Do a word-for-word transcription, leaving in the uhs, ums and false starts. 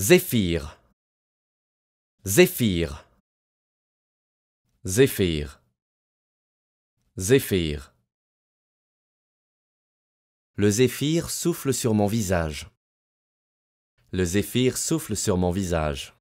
Zéphyr. Zéphyr. Zéphyr. Zéphyr. Le zéphyr souffle sur mon visage. Le zéphyr souffle sur mon visage.